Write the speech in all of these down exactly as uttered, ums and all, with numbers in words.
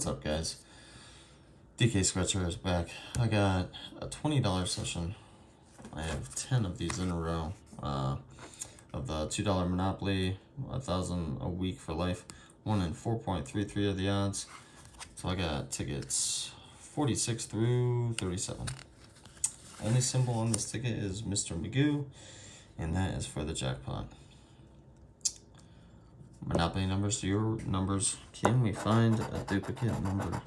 What's up, guys? D K Scratcher is back. I got a twenty dollar session. I have ten of these in a row. Uh, of the two dollar Monopoly, one thousand a week for life, one in four point three three of the odds. So I got tickets forty-six through thirty-seven. Only symbol on this ticket is Mister Magoo, and that is for the jackpot. Monopoly numbers to your numbers. Can we find a duplicate number?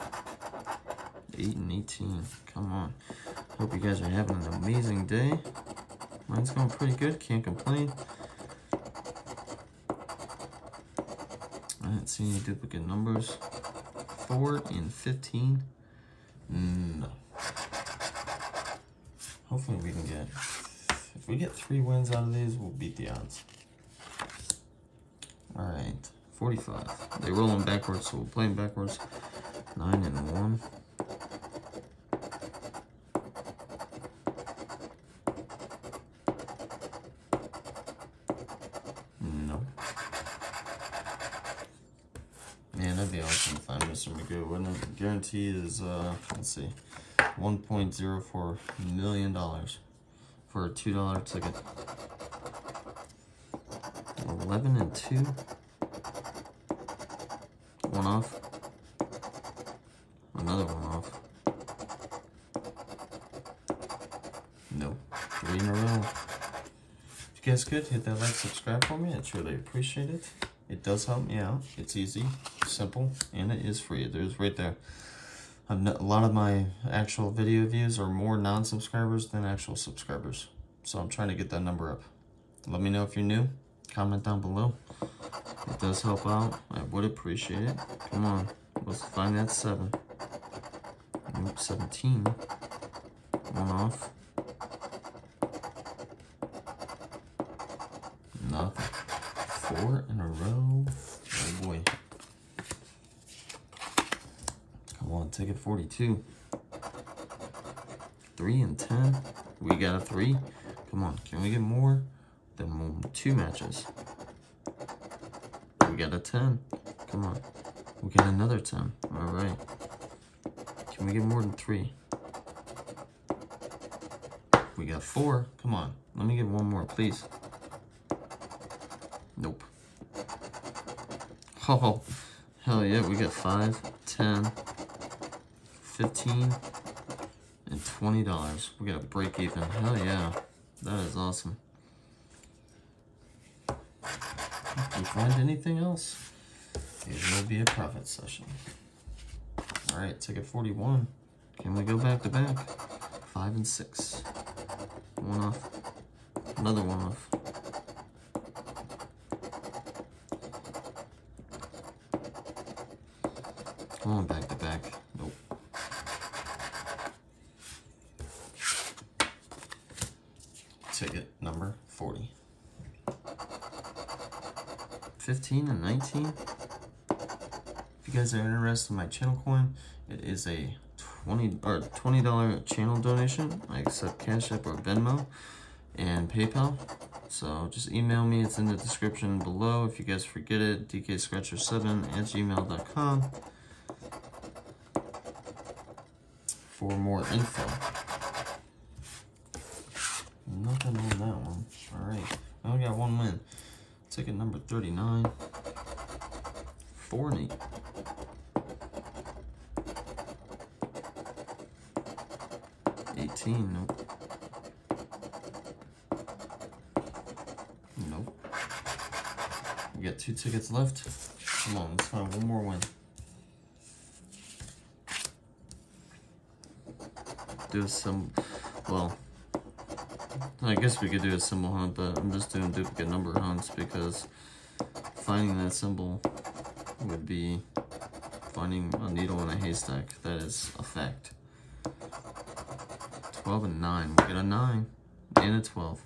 eight and eighteen. Come on. Hope you guys are having an amazing day. Mine's going pretty good. Can't complain. I didn't see any duplicate numbers. four and fifteen. No. Hopefully we can get... If we get three wins out of these, we'll beat the odds. Alright, forty-five. They roll them backwards, so we'll play them backwards. nine and one. No. Man, that'd be awesome if I Mister Magoo, wouldn't it? Guarantee is, uh, let's see, one point zero four million dollars for a two dollar ticket. eleven and two. One off. Another one off. Nope. Three in a row. If you guys could, hit that like, subscribe for me. I truly appreciate it. It does help me out. It's easy, simple, and it is free. There's right there. A lot of my actual video views are more non-subscribers than actual subscribers. So I'm trying to get that number up. Let me know if you're new. Comment down below. It does help out. I would appreciate it. Come on. Let's find that seven. Nope, seventeen. One off. Nothing. Four in a row. Oh boy. Come on, ticket forty-two. Three and ten. We got a three. Come on, can we get more? Then two matches. We got a ten. Come on. We got another ten. Alright. Can we get more than three? We got four. Come on. Let me get one more, please. Nope. Oh, hell yeah. We got five, ten, fifteen, and twenty dollars. We got a break even. Hell yeah. That is awesome. If you find anything else, it will be a profit session. Alright, ticket forty-one. Can we go back to back? Five and six. One off. Another one off. Come on, back to back. Nope. Ticket number forty. fifteen and nineteen. If you guys are interested in my channel coin, it is a twenty or twenty dollar channel donation. I accept Cash App or Venmo and PayPal. So just email me. It's in the description below. If you guys forget it, d k scratcher seven at gmail dot com for more info. Nothing on that one. All right, I only got one win. Ticket number thirty-nine, four and eight. eighteen, nope. Nope. We got two tickets left. Come on, let's find one more win. Do some, well, I guess we could do a symbol hunt, but I'm just doing duplicate number hunts because finding that symbol would be finding a needle in a haystack. That is a fact. twelve and nine. We get a nine and a twelve.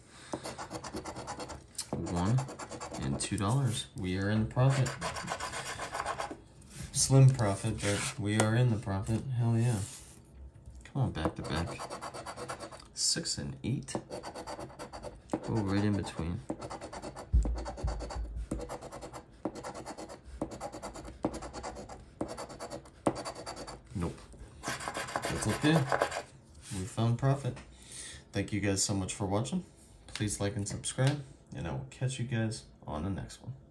one and two dollars. We are in the profit. Slim profit, but we are in the profit. Hell yeah. Come on, back to back. six and eight. Oh, right in between. what we do. We found profit. Thank you guys so much for watching. Please like and subscribe, and I will catch you guys on the next one.